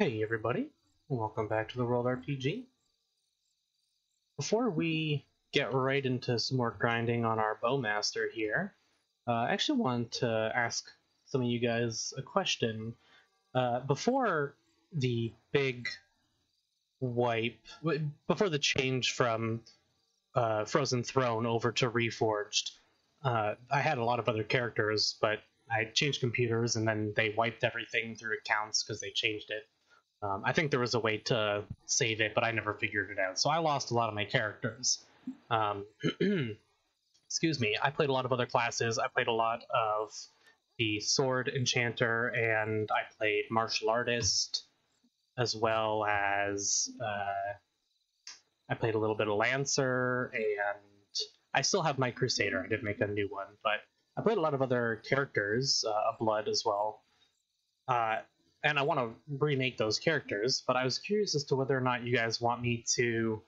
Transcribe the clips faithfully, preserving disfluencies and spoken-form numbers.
Hey everybody, welcome back to the World R P G. Before we get right into some more grinding on our Bowmaster here, uh, I actually want to ask some of you guys a question. Uh, before the big wipe, before the change from uh, Frozen Throne over to Reforged, uh, I had a lot of other characters, but I changed computers and then they wiped everything through accounts because they changed it. Um, I think there was a way to save it, but I never figured it out. So I lost a lot of my characters. Um, excuse me. I played a lot of other classes. I played a lot of the Sword Enchanter, and I played Martial Artist, as well as uh, I played a little bit of Lancer, and I still have my Crusader. I did make a new one, but I played a lot of other characters, uh, Blood as well. Uh, And I want to remake those characters, but I was curious as to whether or not you guys want me to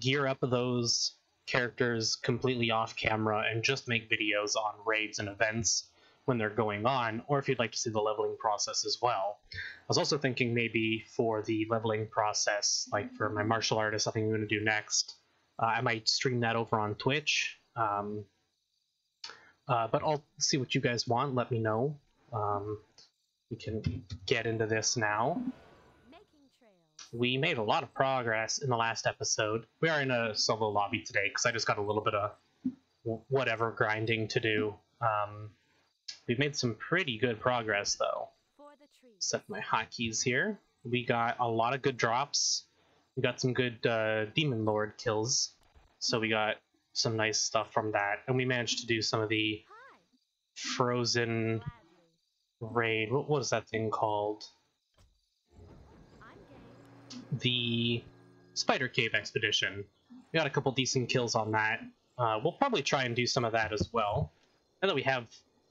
gear up those characters completely off camera and just make videos on raids and events when they're going on, or if you'd like to see the leveling process as well. I was also thinking maybe for the leveling process, like for my martial artist, I think I'm going to do next, uh, I might stream that over on Twitch. Um, uh, but I'll see what you guys want. Let me know. Um, We can get into this now. We made a lot of progress in the last episode. We are in a solo lobby today because I just got a little bit of whatever grinding to do. Um, we've made some pretty good progress, though. Set my hotkeys here. We got a lot of good drops. We got some good uh, Demon Lord kills. So we got some nice stuff from that. And we managed to do some of the Frozen Raid. What was that thing called? The Spider Cave Expedition. We got a couple decent kills on that. Uh, we'll probably try and do some of that as well. Now that we have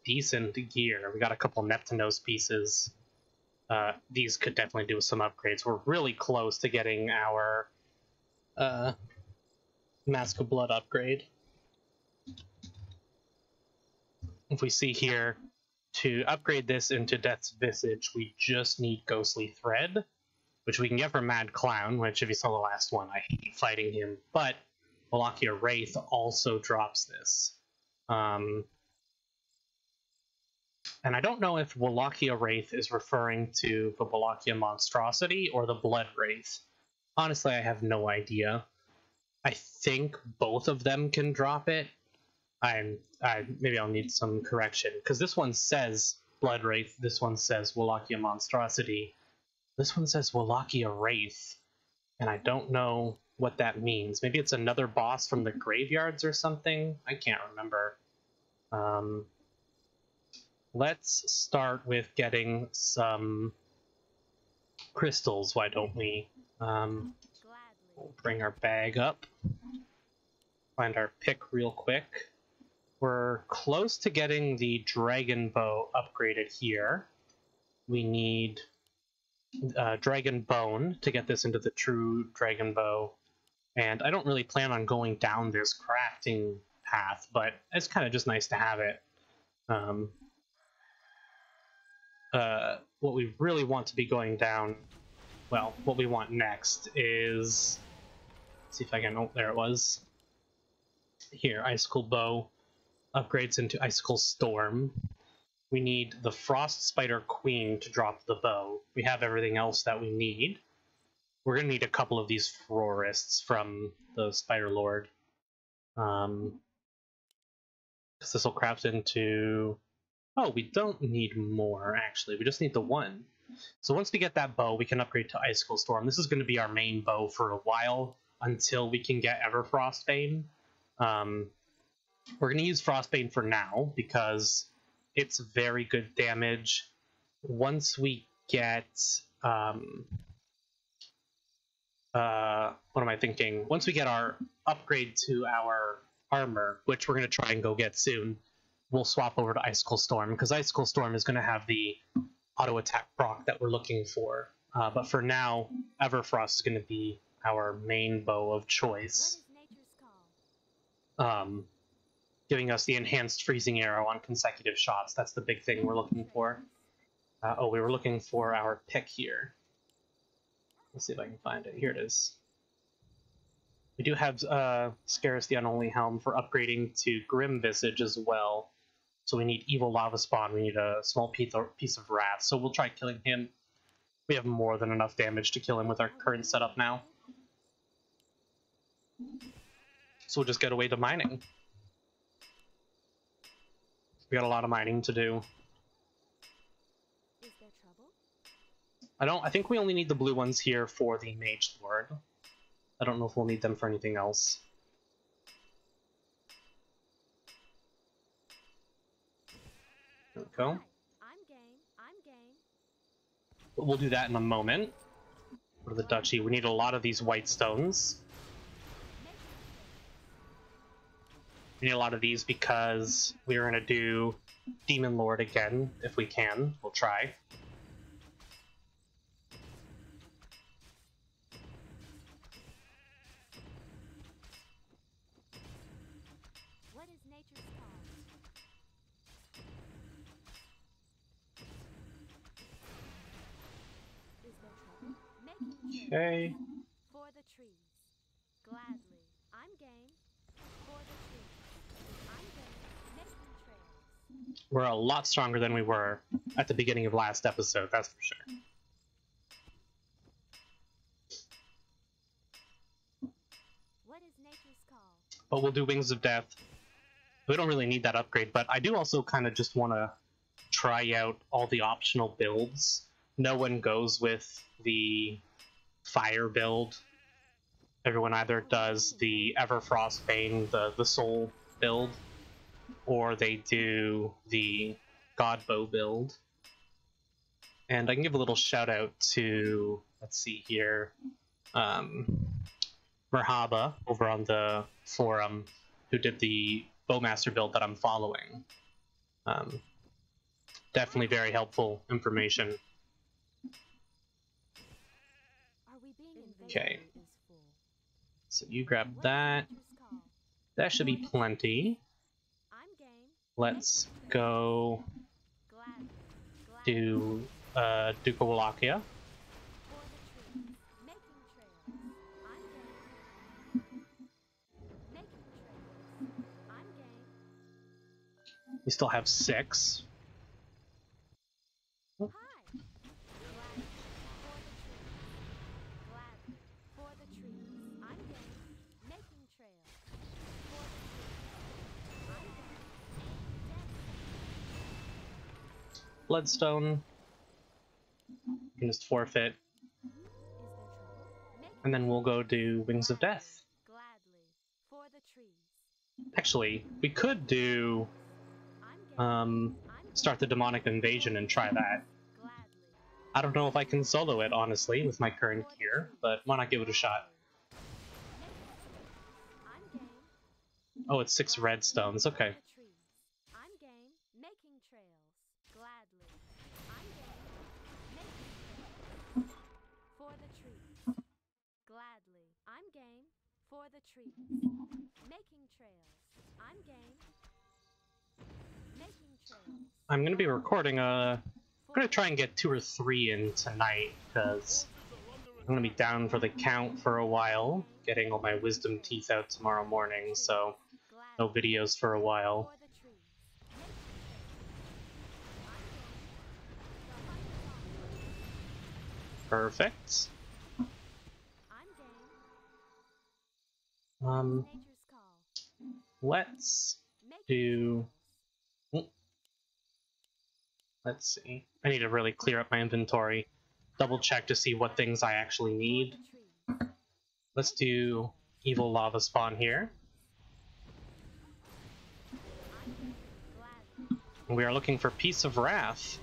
decent gear, we got a couple Neptunos pieces. Uh, these could definitely do with some upgrades. We're really close to getting our uh, Mask of Blood upgrade. If we see here, to upgrade this into Death's Visage, we just need Ghostly Thread, which we can get from Mad Clown, which, if you saw the last one, I hate fighting him, but Wallachia Wraith also drops this. Um, and I don't know if Wallachia Wraith is referring to the Wallachia Monstrosity or the Blood Wraith. Honestly, I have no idea. I think both of them can drop it. I'm, I, maybe I'll need some correction, because this one says Blood Wraith, this one says Wallachia Monstrosity, this one says Wallachia Wraith, and I don't know what that means. Maybe it's another boss from the graveyards or something? I can't remember. Um, let's start with getting some crystals, why don't we? Um, we'll bring our bag up, find our pick real quick. We're close to getting the Dragon Bow upgraded here. We need uh, Dragon Bone to get this into the True Dragon Bow. And I don't really plan on going down this crafting path, but it's kind of just nice to have it. Um, uh, what we really want to be going down, well, what we want next is, let's see if I can, oh, there it was. Here, Icicle Bow. Upgrades into Icicle Storm. We need the Frost Spider Queen to drop the bow. We have everything else that we need. We're going to need a couple of these florists from the Spider Lord. Um, because this will craft into... Oh, we don't need more, actually. We just need the one. So once we get that bow, we can upgrade to Icicle Storm. This is going to be our main bow for a while, until we can get Everfrost Bane. Um... We're going to use Frostbane for now, because it's very good damage. Once we get, um, uh, what am I thinking? Once we get our upgrade to our armor, which we're going to try and go get soon, we'll swap over to Icicle Storm, because Icicle Storm is going to have the auto attack proc that we're looking for. Uh, but for now, Everfrost is going to be our main bow of choice. Um... Giving us the enhanced freezing arrow on consecutive shots. That's the big thing we're looking for. Uh, oh, we were looking for our pick here. Let's see if I can find it. Here it is. We do have uh, Scarus the Unholy Helm for upgrading to Grim Visage as well. So we need Evil Lava Spawn. We need a small piece of wrath. So we'll try killing him. We have more than enough damage to kill him with our current setup now. So we'll just get away to mining. We got a lot of mining to do. Is there trouble? I don't. I think we only need the blue ones here for the Mage Lord. I don't know if we'll need them for anything else. There we go. I'm game. I'm game. But we'll do that in a moment. For the duchy, we need a lot of these white stones. We need a lot of these because we're going to do Demon Lord again, if we can. We'll try. What is nature's cause? Okay. For the trees. Gladly. I'm game. For the trees. We're a lot stronger than we were at the beginning of last episode, that's for sure. What is nature's call? But we'll do Wings of Death. We don't really need that upgrade, but I do also kind of just want to try out all the optional builds. No one goes with the fire build. Everyone either does the Everfrost Bane, the, the soul build, or they do the God Bow build. And I can give a little shout out to, let's see here, um, Merhaba over on the forum, who did the Bowmaster build that I'm following. Um, definitely very helpful information. Okay. So you grab that. That should be plenty. Let's go do uh, Duca Wallachia. We still have six. Oh. Bloodstone, you can just forfeit, and then we'll go do Wings of Death. Actually, we could do um, start the Demonic Invasion and try that. I don't know if I can solo it, honestly, with my current gear, but why not give it a shot? Oh, it's six redstones, okay. Trees. Making trails. I'm game. Making trails. I'm gonna be recording a. I'm gonna try and get two or three in tonight because I'm gonna be down for the count for a while, getting all my wisdom teeth out tomorrow morning, so no videos for a while. Perfect. Um, let's do, let's see, I need to really clear up my inventory, double check to see what things I actually need. Let's do Evil Lava Spawn here. We are looking for Piece of Wrath.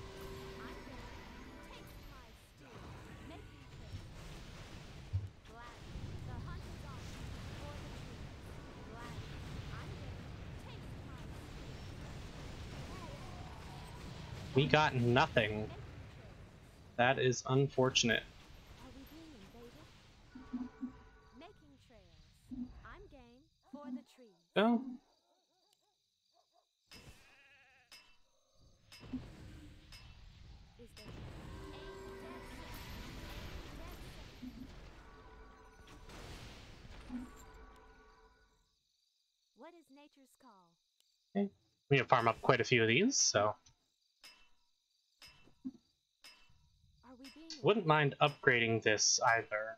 We got nothing. That is unfortunate. Oh. Okay. We need to farm up quite a few of these, so wouldn't mind upgrading this either.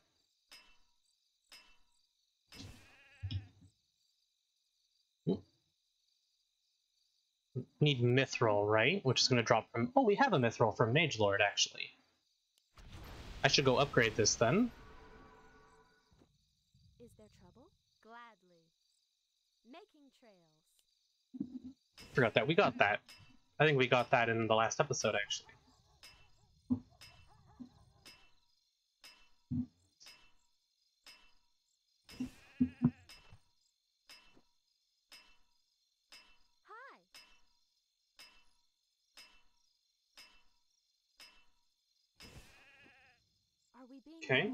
Need Mithril, right? Which is going to drop from... Oh, we have a Mithril from Mage Lord, actually. I should go upgrade this, then. Is there trouble? Gladly. Making trails. Forgot that. We got that. I think we got that in the last episode, actually. Okay,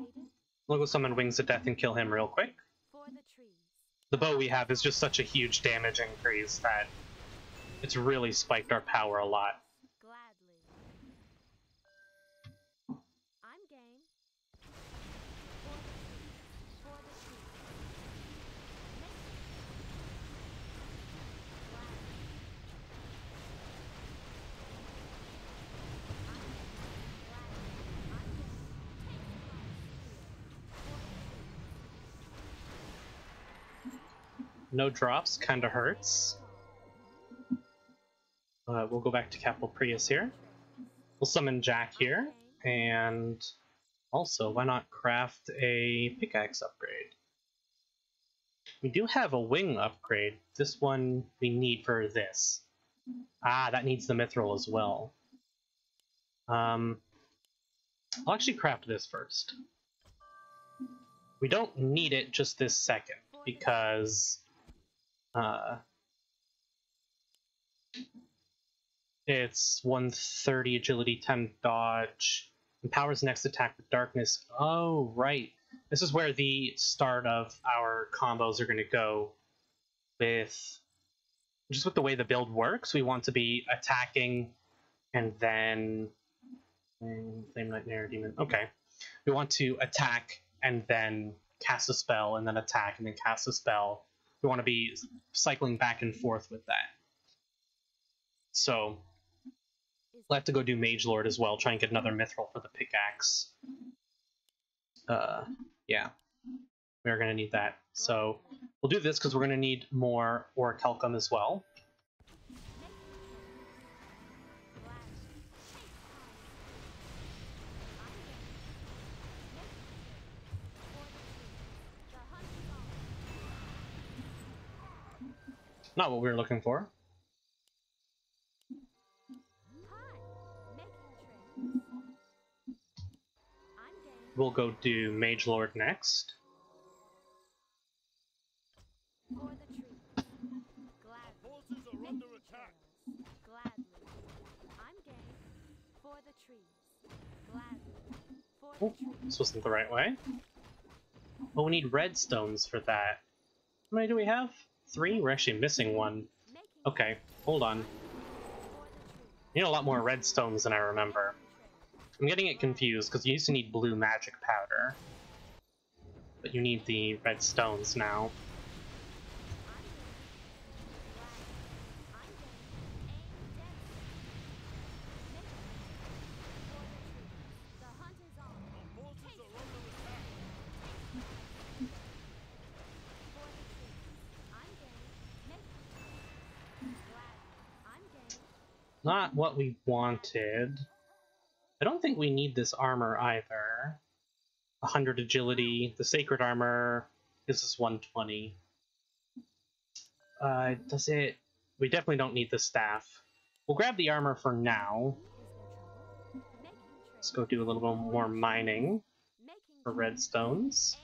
we'll go summon Wings of Death and kill him real quick. For the trees. The bow we have is just such a huge damage increase that it's really spiked our power a lot. Gladly. I'm game. For the trees. No drops, kind of hurts. Uh, we'll go back to Capital Prius here. We'll summon Jack here, and also, why not craft a pickaxe upgrade? We do have a wing upgrade. This one we need for this. Ah, that needs the Mithril as well. Um, I'll actually craft this first. We don't need it just this second, because... Uh, it's one thirty agility, ten dodge, empowers next attack with darkness. Oh, right. This is where the start of our combos are going to go with, just with the way the build works. We want to be attacking and then, and Flame Nightmare, Demon. Okay. We want to attack and then cast a spell and then attack and then cast a spell. We want to be cycling back and forth with that. So we'll have to go do Mage Lord as well, try and get another Mithril for the pickaxe. Uh, yeah, we're going to need that. So we'll do this because we're going to need more Orichalcum as well. Not what we were looking for. We'll go do Mage Lord next. Oh, this wasn't the right way. Well, we need redstones for that. How many do we have? Three? We're actually missing one. Okay, hold on. You need a lot more redstones than I remember. I'm getting it confused because you used to need blue magic powder, but you need the redstones now. Not what we wanted. I don't think we need this armor either. one hundred agility, the sacred armor. This is one twenty. Uh, does it... We definitely don't need the staff. We'll grab the armor for now. Let's go do a little bit more mining for redstones.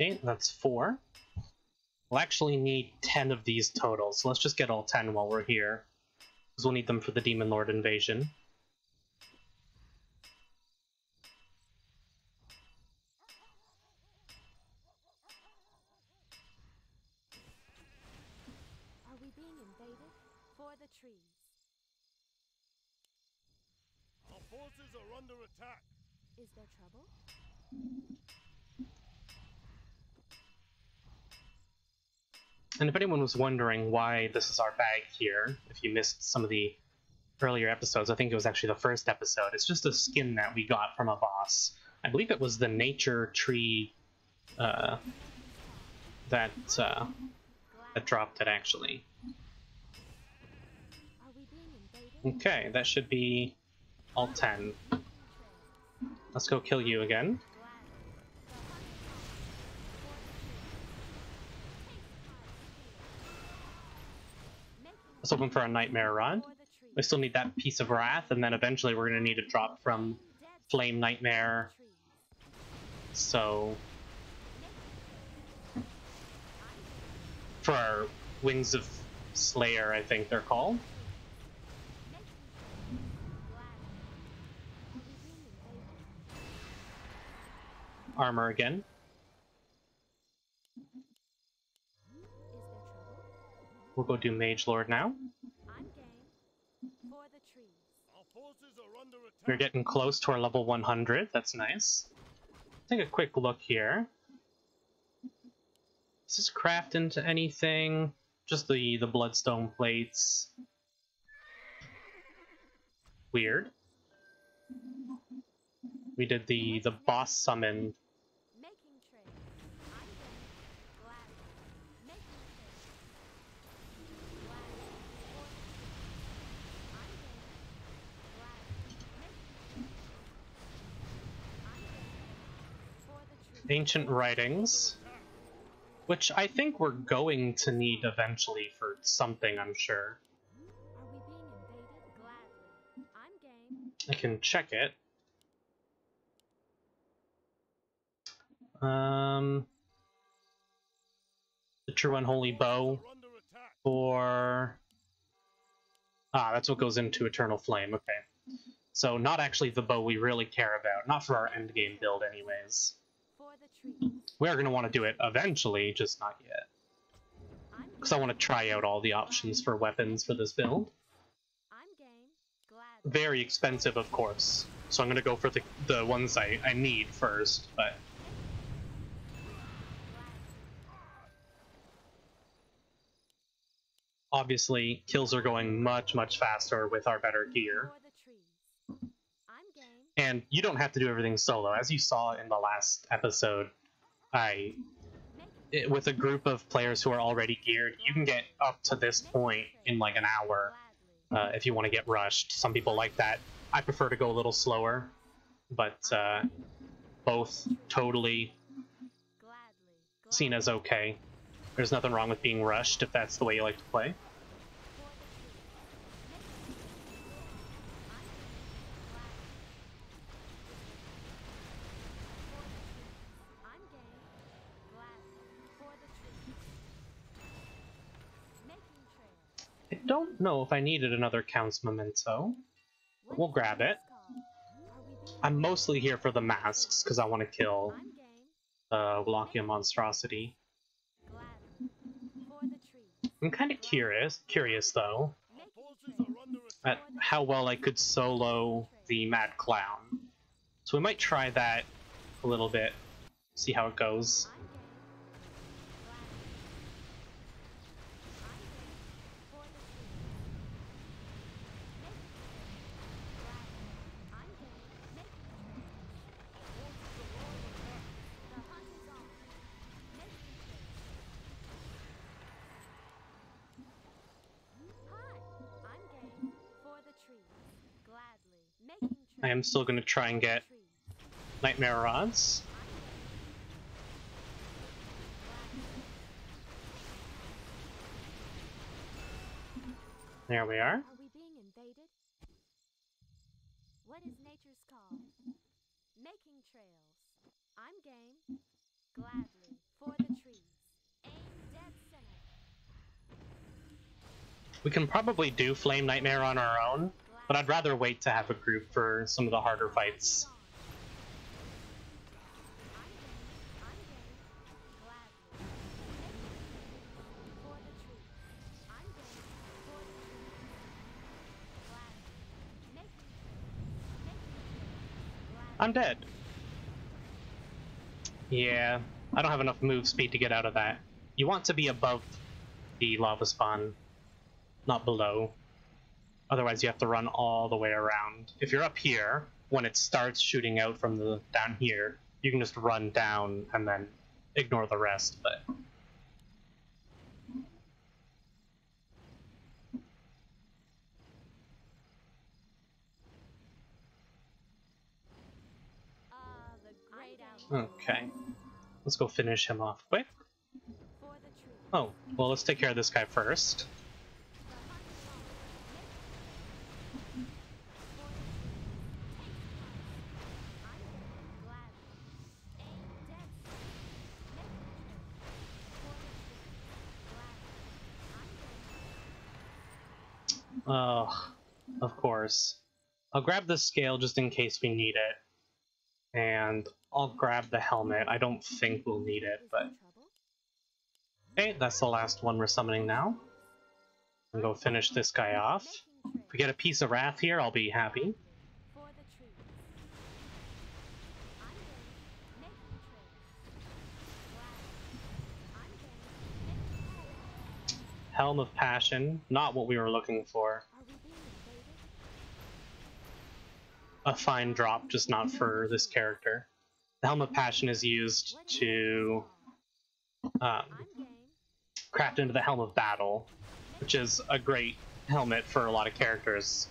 Okay, that's four. We'll actually need ten of these total, so let's just get all ten while we're here, because we'll need them for the Demon Lord invasion. Crusader, for the trees. Our forces are under attack. Is there trouble? And if anyone was wondering why this is our bag here, if you missed some of the earlier episodes, I think it was actually the first episode, it's just a skin that we got from a boss. I believe it was the nature tree uh, that, uh, that dropped it, actually. Okay, that should be all ten. Let's go kill you again. Let's open for a Nightmare Rod. We still need that Piece of Wrath, and then eventually we're going to need a drop from Flame Nightmare. So, for our Wings of Slayer, I think they're called. Armor again. We'll go do Mage Lord now. We're getting close to our level one hundred, that's nice. Take a quick look here. Does this craft into anything? Just the, the Bloodstone plates. Weird. We did the, the boss summon. Ancient Writings, which I think we're going to need eventually for something, I'm sure. Are we being invaded? Gladly. I'm game. I can check it. Um, the True Unholy Bow for... Ah, that's what goes into Eternal Flame, okay. So not actually the bow we really care about, not for our endgame build anyways. We're going to want to do it eventually, just not yet. Because I want to try out all the options for weapons for this build. Very expensive, of course. So I'm going to go for the, the ones I, I need first, but... Obviously, kills are going much, much faster with our better gear. And you don't have to do everything solo. As you saw in the last episode, I, it, with a group of players who are already geared, you can get up to this point in like an hour uh, if you want to get rushed. Some people like that. I prefer to go a little slower, but uh, both totally seen as okay. There's nothing wrong with being rushed if that's the way you like to play. Don't know if I needed another Count's Memento, but we'll grab it. I'm mostly here for the masks, because I want to kill uh, Wallachia Monstrosity. I'm kind of curious, curious though, at how well I could solo the Mad Clown. So we might try that a little bit, see how it goes. I am still going to try and get Nightmare Rods. There we are. Are we being invaded? What is nature's call? Making trails. I'm game. Gladly. For the trees. Aim dead center. We can probably do Flame Nightmare on our own. But I'd rather wait to have a group for some of the harder fights. I'm dead. Yeah, I don't have enough move speed to get out of that. You want to be above the lava spawn, not below. Otherwise you have to run all the way around. If you're up here, when it starts shooting out from the down here, you can just run down and then ignore the rest, but... Okay, let's go finish him off quick. Oh, well, let's take care of this guy first. Oh, of course. I'll grab this scale just in case we need it. And I'll grab the helmet. I don't think we'll need it, but... Okay, that's the last one we're summoning now. I'll go finish this guy off. If we get a piece of wrath here, I'll be happy. Helm of Passion, not what we were looking for. A fine drop, just not for this character. The Helm of Passion is used to um, craft into the Helm of Battle, which is a great helmet for a lot of characters.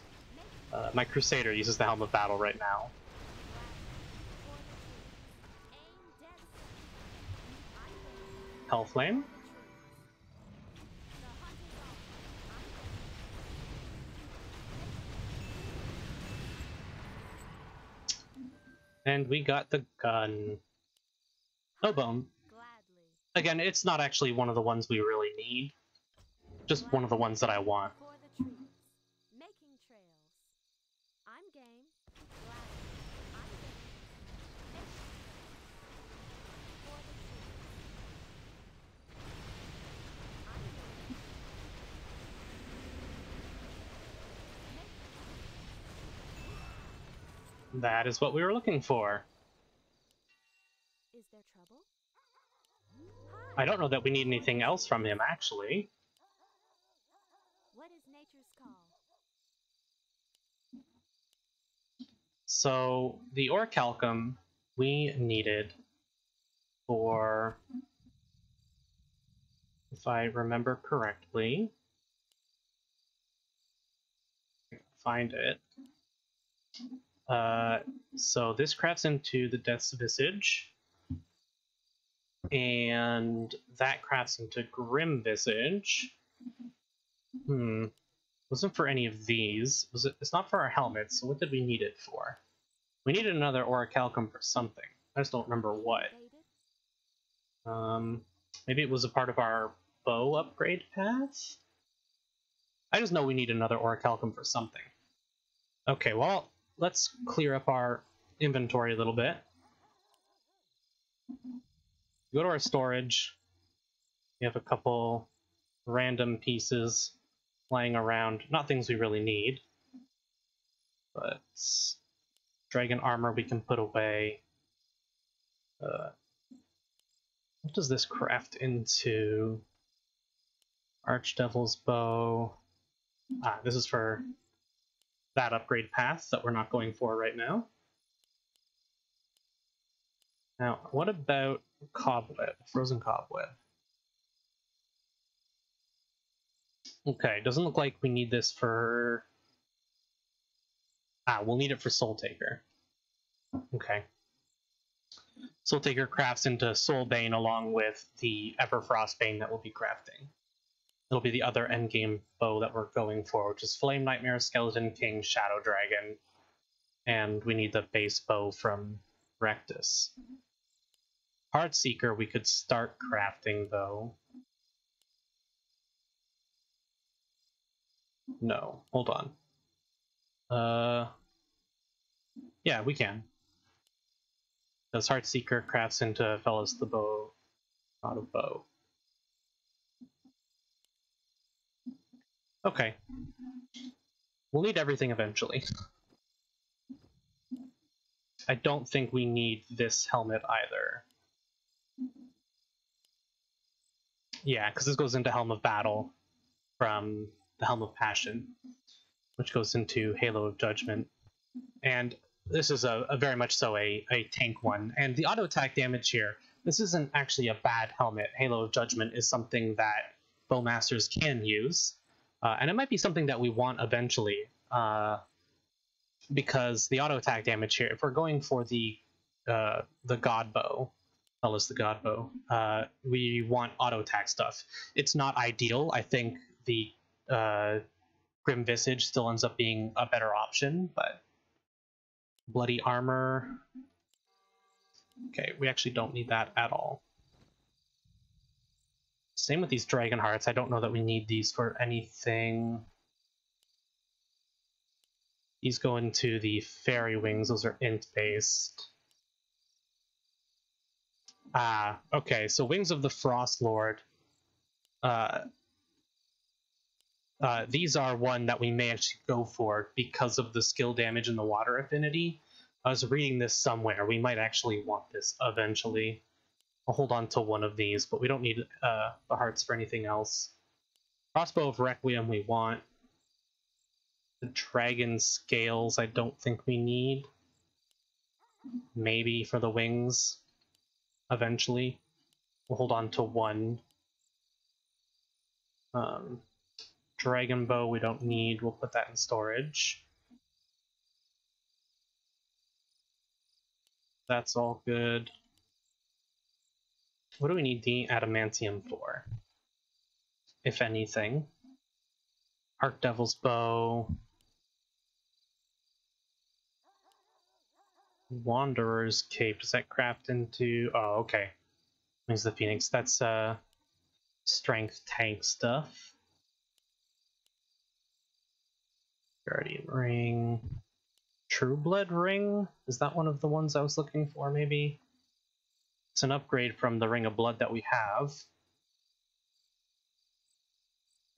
Uh, my Crusader uses the Helm of Battle right now. Hellflame. And we got the gun. No bone. Again, it's not actually one of the ones we really need. Just one of the ones that I want. That is what we were looking for. Is there trouble? I don't know that we need anything else from him, actually. What is nature's call? So, the Orichalcum we needed for, if I remember correctly, find it. Uh, so this crafts into the Death's Visage, and that crafts into Grim Visage. Hmm, wasn't for any of these. Was it? It's not for our helmets, so what did we need it for? We needed another Orichalcum for something. I just don't remember what. Um, maybe it was a part of our bow upgrade path? I just know we need another Orichalcum for something. Okay, well... let's clear up our inventory a little bit. Go to our storage. We have a couple random pieces lying around. Not things we really need. But dragon armor we can put away. Uh, what does this craft into? Archdevil's bow. Ah, this is for... that upgrade path that we're not going for right now. Now, what about Cobweb, Frozen Cobweb? Okay, doesn't look like we need this for... ah, we'll need it for Soul Taker. Okay. Soul Taker crafts into Soul Bane along with the Everfrost Bane that we'll be crafting. It'll be the other endgame bow that we're going for, which is Flame Nightmare, Skeleton King, Shadow Dragon, and we need the base bow from Rectus. Heartseeker we could start crafting, though. No, hold on. Uh, yeah, we can. Because Heartseeker crafts into Fellas the Bow, not a bow. Okay, we'll need everything eventually. I don't think we need this helmet either. Yeah, because this goes into Helm of Battle from the Helm of Passion, which goes into Halo of Judgment. And this is a, a very much so a, a tank one. And the auto attack damage here, this isn't actually a bad helmet. Halo of Judgment is something that Bowmasters can use. Uh, and it might be something that we want eventually, uh, because the auto attack damage here, if we're going for the uh, the God Bow, tell us the God Bow, uh, we want auto attack stuff. It's not ideal. I think the uh, Grim Visage still ends up being a better option, but bloody armor. Okay, we actually don't need that at all. Same with these Dragon Hearts. I don't know that we need these for anything. These go into the Fairy Wings. Those are int-based. Ah, okay. So Wings of the Frost Lord. Uh, uh, these are one that we may actually go for because of the skill damage and the water affinity. I was reading this somewhere. We might actually want this eventually. I'll hold on to one of these, but we don't need uh, the hearts for anything else. Crossbow of Requiem we want. The dragon scales I don't think we need. Maybe for the wings. Eventually. We'll hold on to one. Um, dragon bow we don't need. We'll put that in storage. That's all good. What do we need the Adamantium for, if anything? Arcdevil's Bow. Wanderer's Cape. Does that craft into... Oh, okay. Wings of the Phoenix. That's uh, strength tank stuff. Guardian Ring. True Blood Ring? Is that one of the ones I was looking for, maybe? It's an upgrade from the Ring of Blood that we have.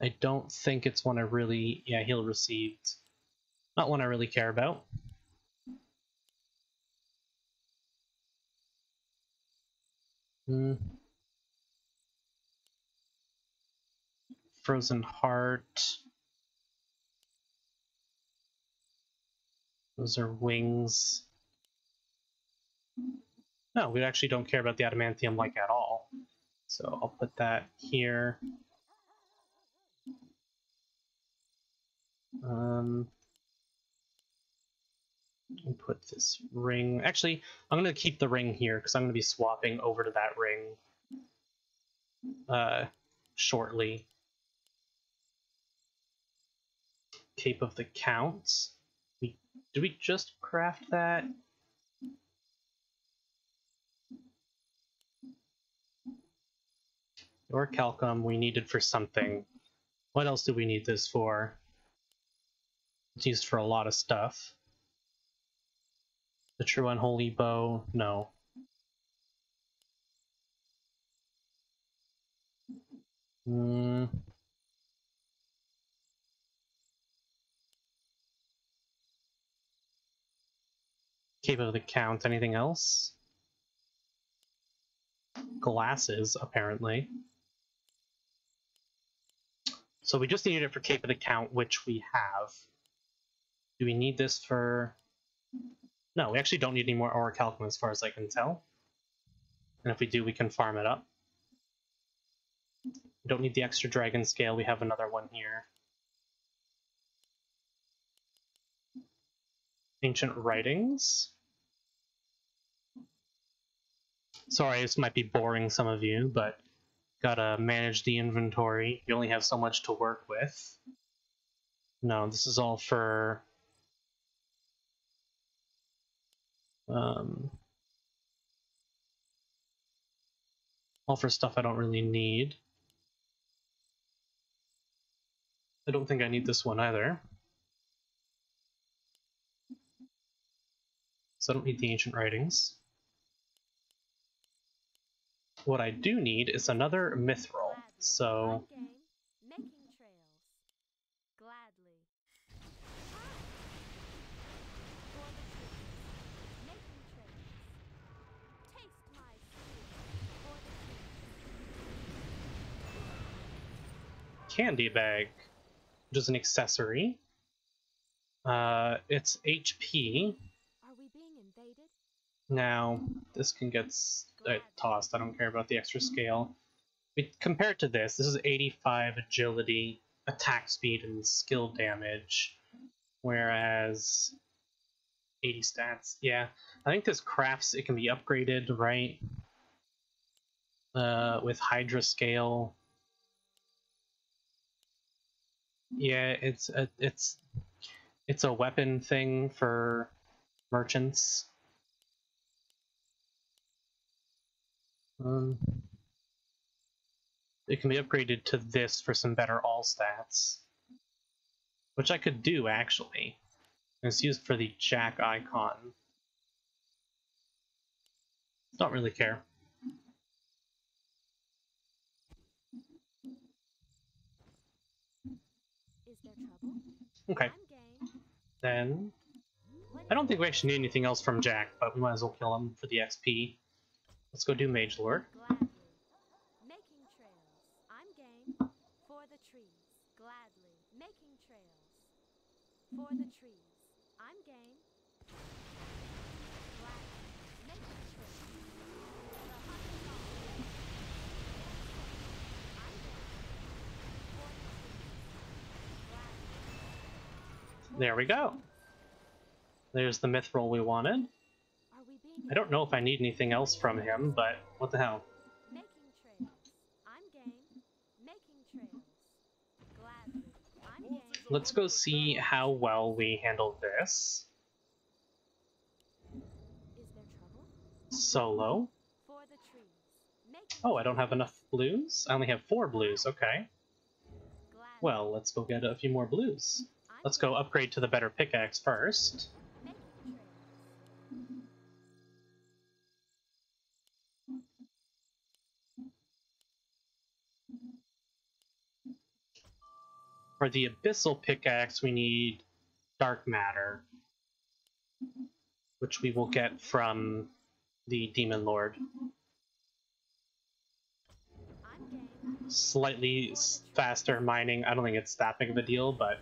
I don't think it's one I really... Yeah, heal received. Not one I really care about. Hmm. Frozen Heart. Those are wings. No, we actually don't care about the Adamantium, like, at all. So I'll put that here. Um, and put this ring... Actually, I'm going to keep the ring here, because I'm going to be swapping over to that ring uh, shortly. Cape of the Counts. We, do we just craft that? Orichalcum we needed for something. What else do we need this for? It's used for a lot of stuff. The True Unholy Bow? No. Mm. Cape of the Count. Anything else? Glasses, apparently. So we just needed it for Cape of the Count, which we have. Do we need this for... No, we actually don't need any more Orichalcum as far as I can tell. And if we do, we can farm it up. We don't need the extra Dragon Scale. We have another one here. Ancient Writings. Sorry, this might be boring some of you, but... Gotta manage the inventory. You only have so much to work with. No, this is all for... Um, all for stuff I don't really need. I don't think I need this one either. So I don't need the Ancient Writings. What I do need is another mithril, so... Candy Bag, which is an accessory. Uh, it's H P. Are we being invaded? Now, this can get uh, tossed. I don't care about the extra scale. But compared to this, this is eighty-five agility, attack speed, and skill damage. Whereas eighty stats, yeah. I think this crafts, it can be upgraded, right? Uh, with Hydra scale. Yeah, it's a, it's it's a weapon thing for merchants. Um, it can be upgraded to this for some better all stats, which I could do actually. It's used for the Jack icon. Don't really care. Is there trouble? Okay. Then I don't think we actually need anything else from Jack, but we might as well kill him for the X P. Let's go do Mage Lord. Gladly. Making trails. I'm game. For the trees. Gladly. Making trails. For the trees. I'm game. Gladly. Making trails. There we go. There's the mithril we wanted. I don't know if I need anything else from him, but what the hell. Making trails. I'm game. Making trails. Gladly. I'm game. Let's go see how well we handle this. Is there trouble? Solo. For the trees. Oh, I don't have enough blues. I only have four blues. Okay. Gladly. Well, let's go get a few more blues. Let's go upgrade to the better pickaxe first. For the abyssal pickaxe, we need dark matter, which we will get from the Demon Lord. Slightly faster mining. I don't think it's that big of a deal, but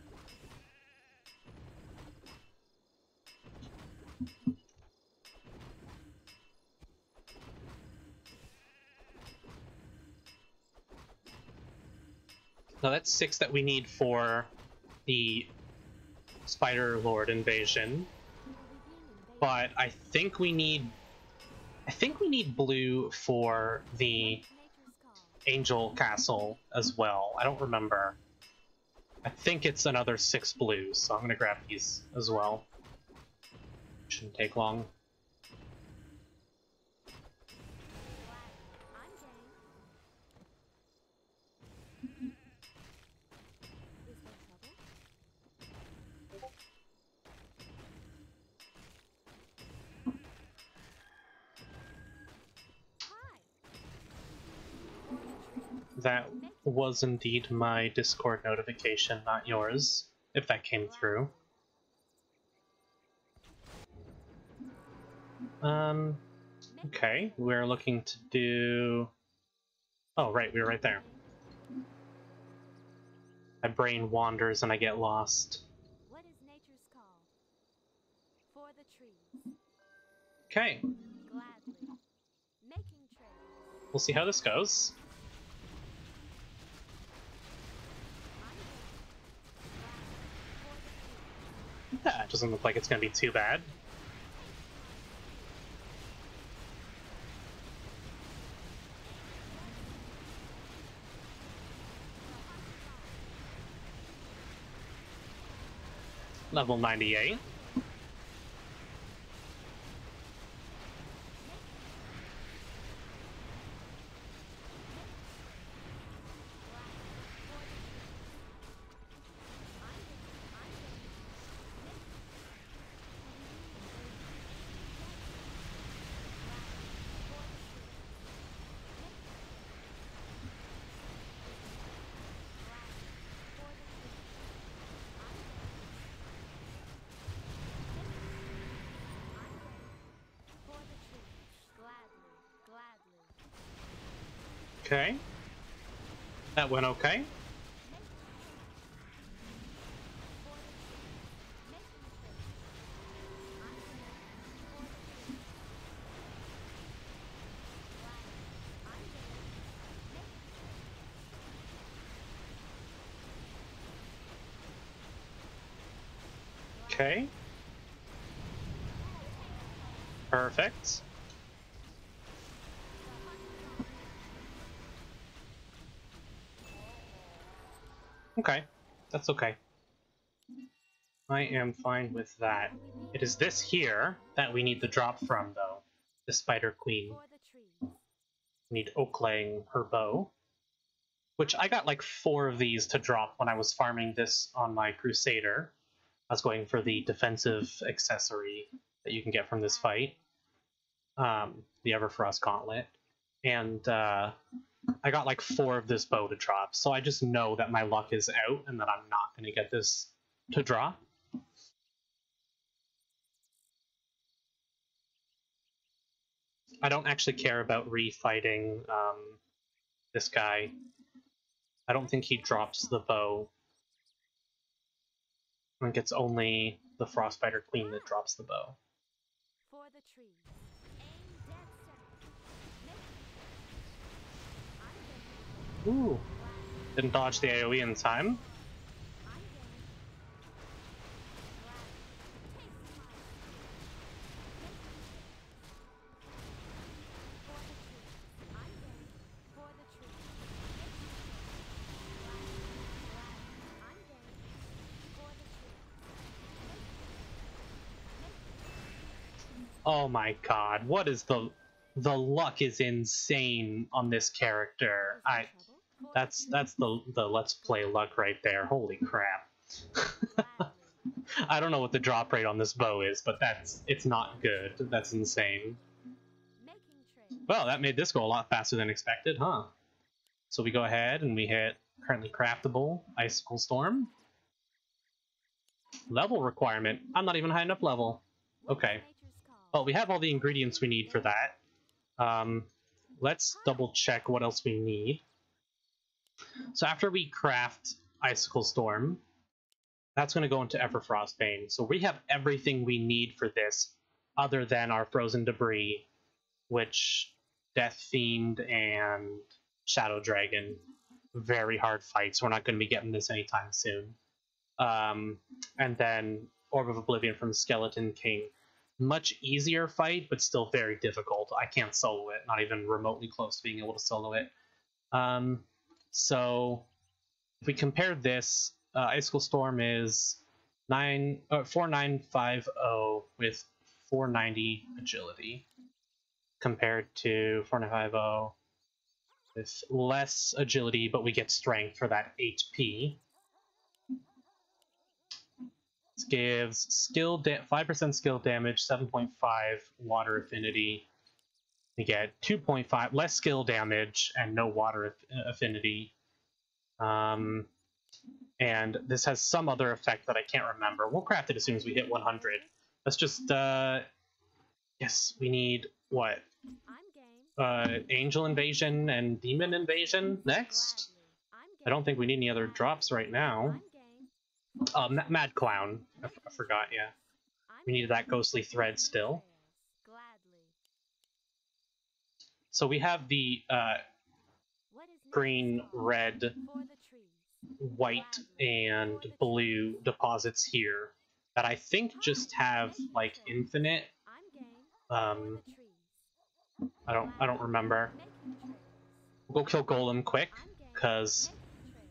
no, that's six that we need for the Spider Lord invasion. But I think we need I think we need blue for the Angel Castle as well. I don't remember. I think it's another six blues, so I'm gonna grab these as well. Shouldn't take long. That was indeed my Discord notification, not yours, if that came through. Um, okay, we're looking to do... Oh, right, we were right there. My brain wanders and I get lost. What is nature's call? For the trees. Okay. Gladly. Making trails. We'll see how this goes. Yeah, it doesn't look like it's going to be too bad. Level ninety-eight. Okay, that went okay. Okay. Perfect. Okay, that's okay. I am fine with that. It is this here that we need the drop from, though. The Spider Queen. We need Oaklaying her bow. Which I got like four of these to drop when I was farming this on my Crusader. I was going for the defensive accessory that you can get from this fight. Um, the Everfrost Gauntlet. And uh, I got like four of this bow to drop, so I just know that my luck is out and that I'm not going to get this to drop. I don't actually care about refighting um, this guy. I don't think he drops the bow. I think it's only the Frostbiter Queen that drops the bow. For the tree. Ooh, didn't dodge the AoE in time. Oh my god, what is the... The luck is insane on this character. I... That's that's the the let's play luck right there. Holy crap! I don't know what the drop rate on this bow is, but that's it's not good. That's insane. Well, that made this go a lot faster than expected, huh? So we go ahead and we hit currently craftable Icicle Storm. Level requirement. I'm not even high enough level. Okay. Well, we have all the ingredients we need for that. Um, let's double check what else we need. So after we craft Icicle Storm, that's going to go into Everfrost Bane. So we have everything we need for this other than our Frozen Debris, which Death Fiend and Shadow Dragon, very hard fights. We're not going to be getting this anytime soon. Um, and then Orb of Oblivion from Skeleton King. Much easier fight, but still very difficult. I can't solo it, not even remotely close to being able to solo it. Um... So, if we compare this, uh, Icicle Storm is nine uh, four nine five zero with four ninety agility, compared to four nine five zero with less agility, but we get strength for that H P. This gives skill da five percent skill damage, seven point five water affinity. We get two point five, less skill damage, and no water affinity. Um, and this has some other effect that I can't remember. We'll craft it as soon as we hit one hundred. Let's just, uh... Yes, we need, what? Uh, Angel Invasion and Demon Invasion next? I don't think we need any other drops right now. Uh, Mad Clown. I, I forgot, yeah. We needed that Ghostly Thread still. So we have the uh, green, red, white, and blue deposits here that I think just have like infinite. Um, I don't, I don't remember. We'll go kill Golem quick because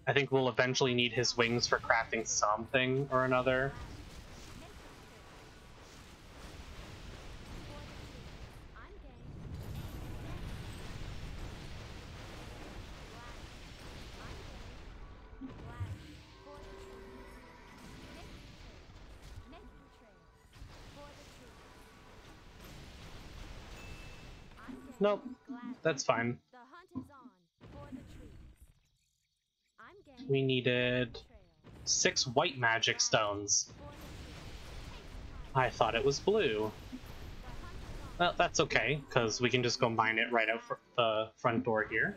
I think we'll eventually need his wings for crafting something or another. Nope, that's fine. We needed six white magic stones. I thought it was blue. Well, that's okay, because we can just go mine it right out fr the front door here.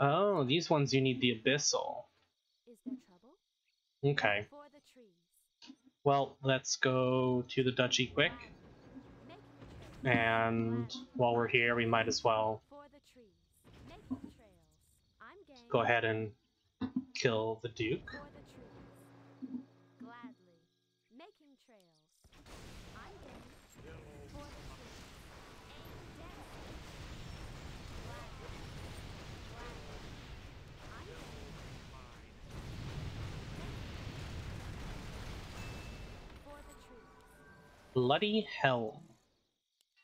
Oh, these ones you need the abyssal. Okay. Well, let's go to the duchy quick. And while we're here, we might as well go ahead and kill the Duke. Bloody Helm.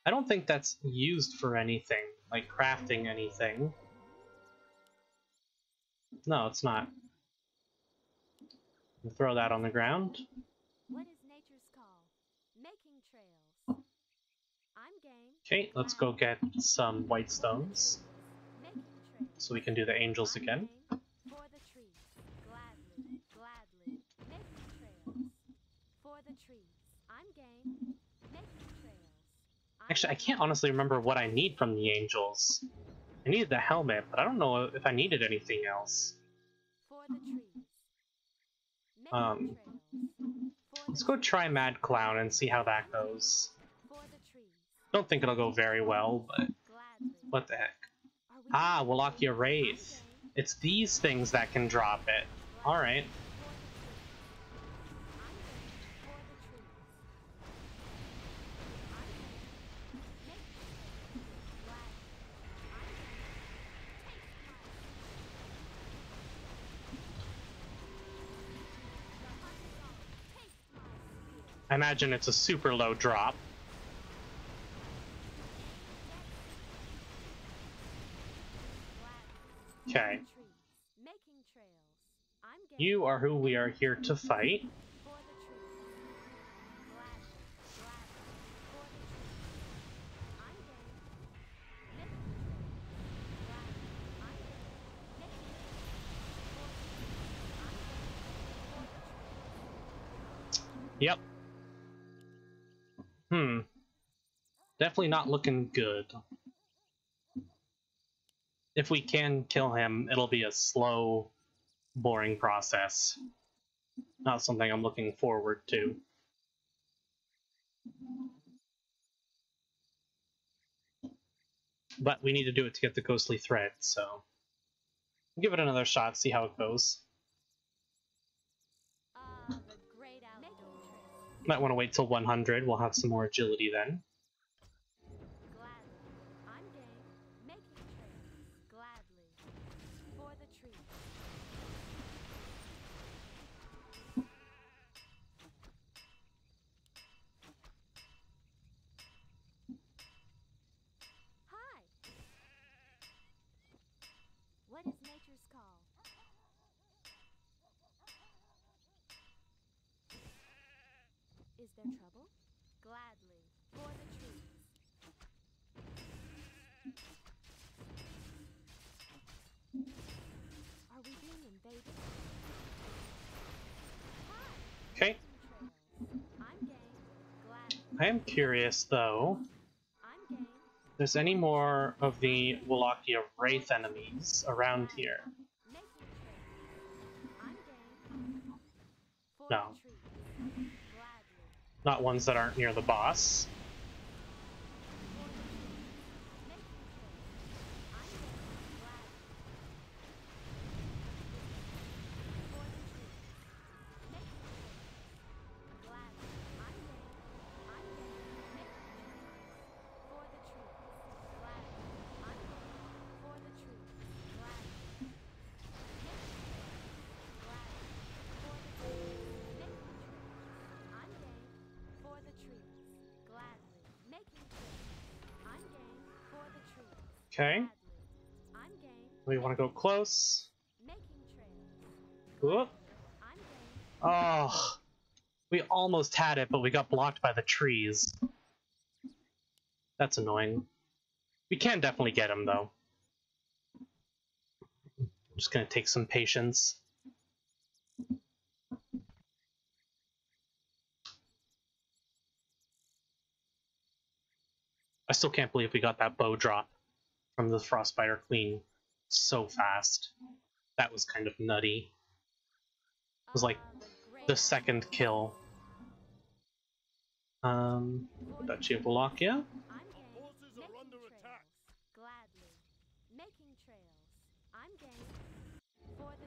I don't think that's used for anything, like crafting anything. No, it's not. Throw that on the ground. What is nature's call? Making trails. I'm game. Okay, let's go get some white stones, so we can do the angels again. Actually, I can't honestly remember what I need from the angels. I needed the helmet, but I don't know if I needed anything else. Um, let's go try Mad Clown and see how that goes. Don't think it'll go very well, but what the heck. Ah, Wallachia Wraith. It's these things that can drop it. Alright. I imagine it's a super low drop. Okay. You are who we are here to fight. Yep. Hmm. Definitely not looking good. If we can kill him, it'll be a slow, boring process. Not something I'm looking forward to. But we need to do it to get the Ghostly Thread, so we'll give it another shot, see how it goes. Might want to wait till one hundred, we'll have some more agility then. Okay. I am curious though, if there's any more of the Wallachia Wraith enemies around here. No. Not ones that aren't near the boss. Okay. We want to go close. Ooh. Oh, we almost had it, but we got blocked by the trees. That's annoying. We can definitely get him, though. I'm just going to take some patience. I still can't believe we got that bow drop from the Frostbiter Queen so fast. That was kind of nutty. It was like the second kill. Um, Duchy of Wallachia.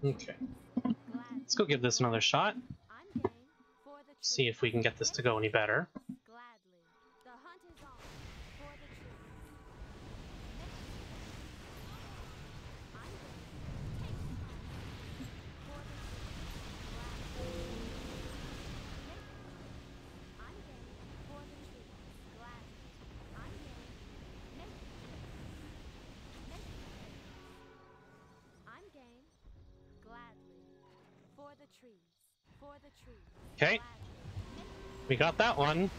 Okay. Let's go give this another shot. See if we can get this to go any better. Okay, we got that one.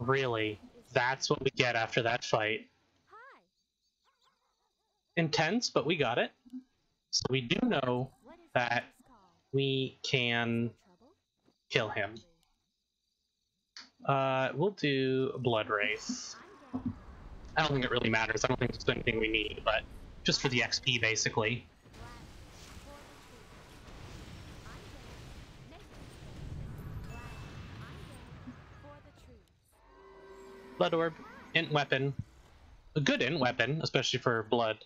Really, that's what we get after that fight. Intense, but we got it. So we do know that we can kill him. Uh, we'll do Blood Wraith. I don't think it really matters. I don't think it's anything we need, but just for the X P, basically. Blood Orb, Int Weapon, a good Int Weapon, especially for Blood,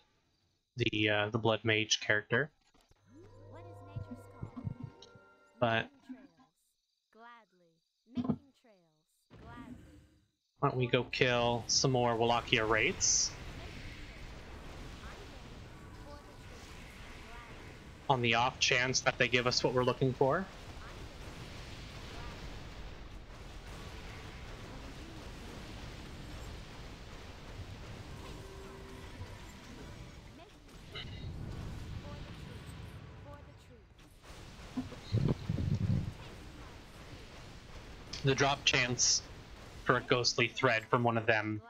the uh, the Blood Mage character. But why don't we go kill some more Wallachia Wraiths on the off chance that they give us what we're looking for. The drop chance for a Ghostly Thread from one of them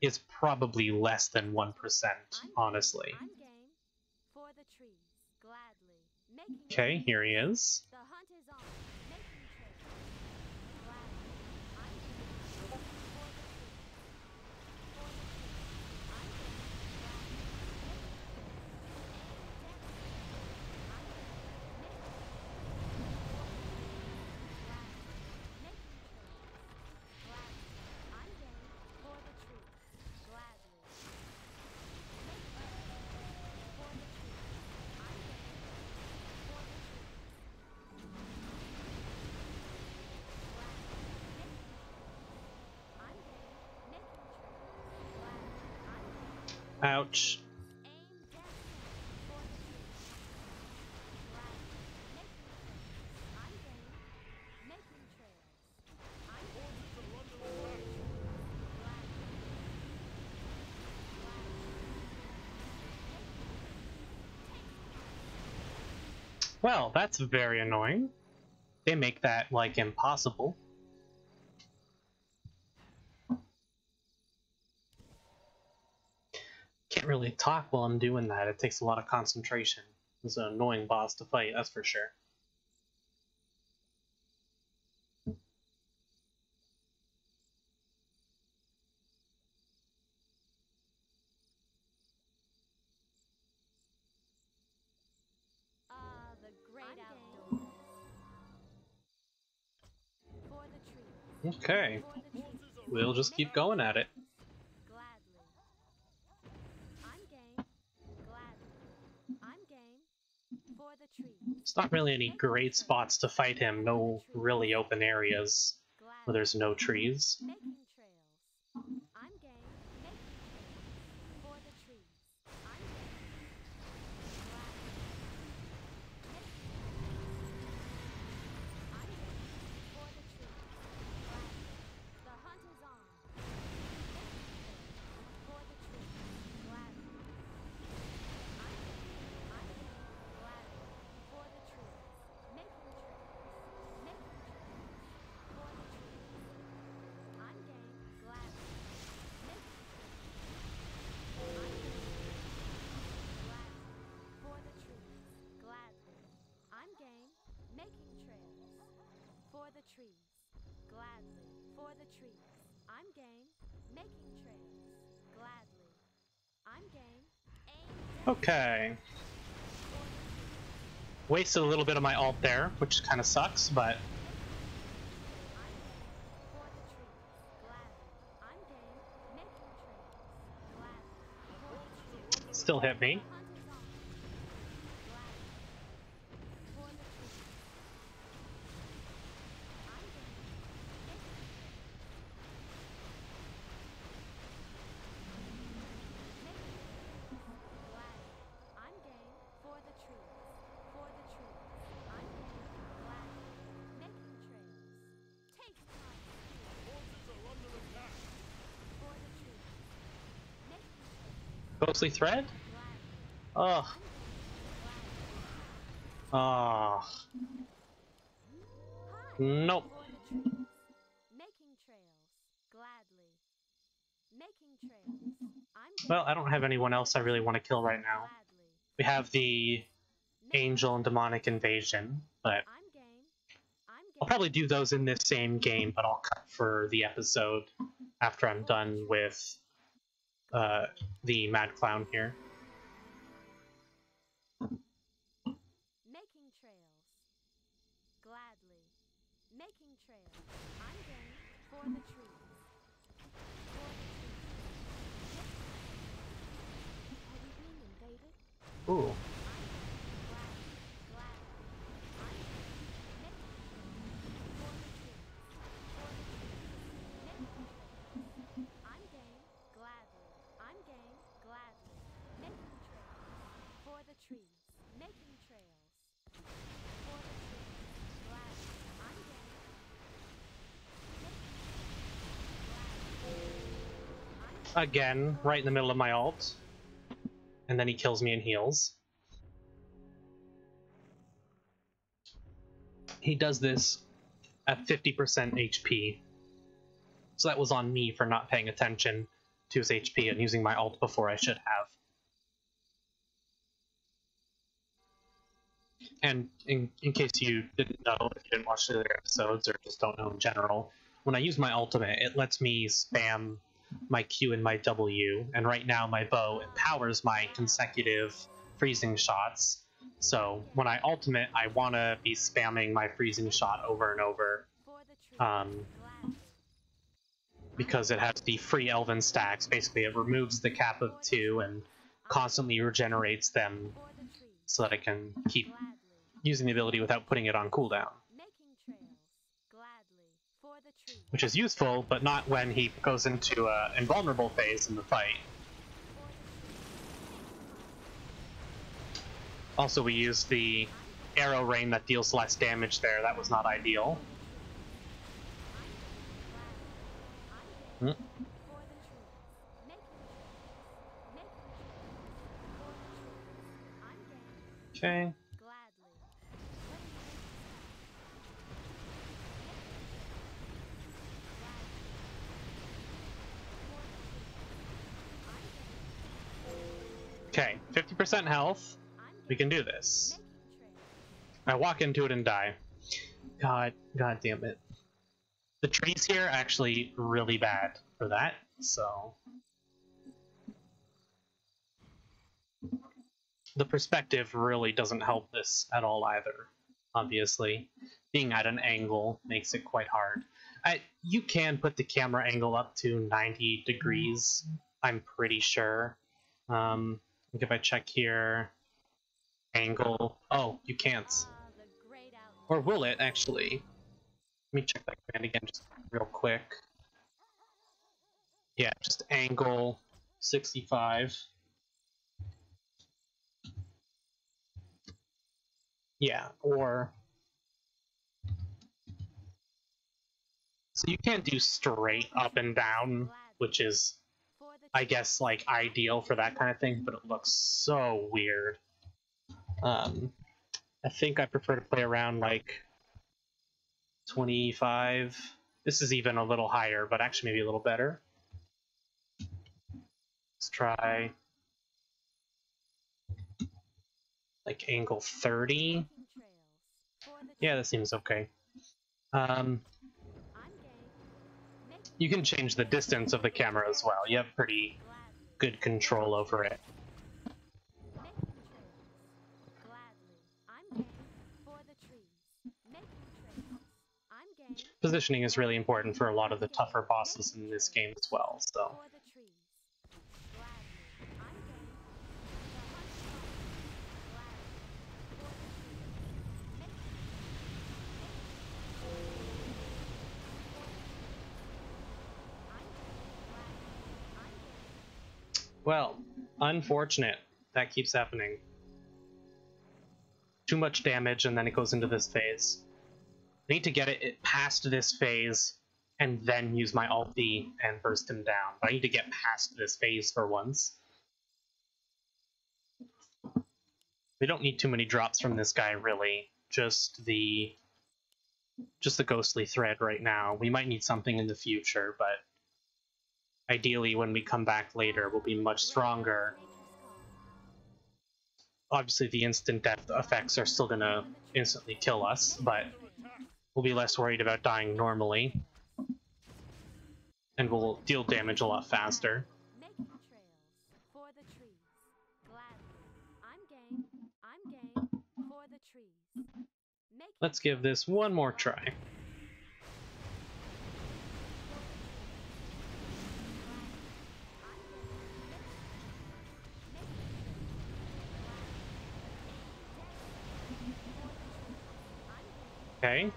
is probably less than one percent, honestly. Okay, here he is. Ouch. Well, that's very annoying. They make that, like, impossible. Really talk while I'm doing that. It takes a lot of concentration. It's an annoying boss to fight, that's for sure. Okay, we'll just keep going at it. It's not really any great spots to fight him, no really open areas where there's no trees. Okay. Wasted a little bit of my ult there, which kind of sucks, but... still hit me. Ghostly Thread? Ugh. Ugh. Nope. Well, I don't have anyone else I really want to kill right now. We have the Angel and Demonic Invasion, but I'll probably do those in this same game, but I'll cut for the episode after I'm done with Uh, the Mad Clown here. Making trails. Gladly. Making trails. I'm going for the trees. Have you been invaded? Ooh. Again, right in the middle of my ult, and then he kills me and heals. He does this at fifty percent H P, so that was on me for not paying attention to his H P and using my ult before I should have. And in, in case you didn't know, if you didn't watch the other episodes or just don't know in general, when I use my ultimate, it lets me spam my Q and my W, and right now my bow empowers my consecutive freezing shots. So when I ultimate, I want to be spamming my freezing shot over and over, um, because it has the free elven stacks. Basically, it removes the cap of two and constantly regenerates them so that I can keep using the ability without putting it on cooldown, which is useful, but not when he goes into an invulnerable phase in the fight. Also, we used the arrow rain that deals less damage there. That was not ideal. Hmm. Okay. Okay, fifty percent health. We can do this. I walk into it and die. God, god damn it. The trees here are actually really bad for that, so... the perspective really doesn't help this at all either, obviously. Being at an angle makes it quite hard. I, you can put the camera angle up to ninety degrees, I'm pretty sure. Um... If I check here, angle, oh, you can't. Or will it, actually? Let me check that command again just real quick. Yeah, just angle sixty-five. Yeah, or... so you can't do straight up and down, which is... I guess, like, ideal for that kind of thing, but it looks so weird. Um, I think I prefer to play around, like, twenty-five. This is even a little higher, but actually maybe a little better. Let's try, like, angle thirty. Yeah, that seems okay. Um, you can change the distance of the camera as well. You have pretty good control over it. Positioning is really important for a lot of the tougher bosses in this game as well, so. Well, unfortunate. That keeps happening. Too much damage, and then it goes into this phase. I need to get it, it past this phase, and then use my alt D and burst him down. But I need to get past this phase for once. We don't need too many drops from this guy, really. Just the, just the Ghostly Thread right now. We might need something in the future, but ideally, when we come back later, we'll be much stronger. Obviously, the instant death effects are still gonna instantly kill us, but we'll be less worried about dying normally. And we'll deal damage a lot faster. Let's give this one more try. Okay.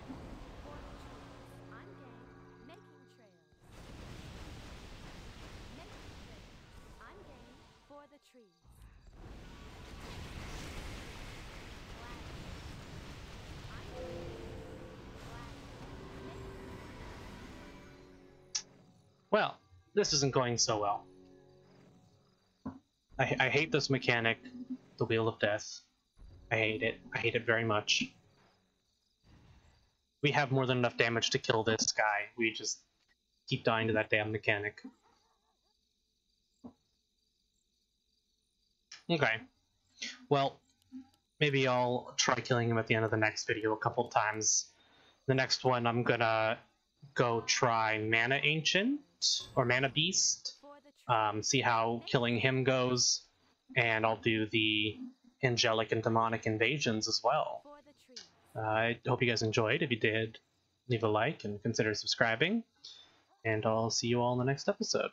Well, this isn't going so well. I, I hate this mechanic, the Wheel of Death. I hate it. I hate it very much. We have more than enough damage to kill this guy. We just keep dying to that damn mechanic. Okay. Well, maybe I'll try killing him at the end of the next video a couple times. The next one, I'm gonna go try Mana Ancient, or Mana Beast. Um, see how killing him goes. And I'll do the Angelic and Demonic Invasions as well. Uh, I hope you guys enjoyed. If you did, leave a like and consider subscribing. And I'll see you all in the next episode.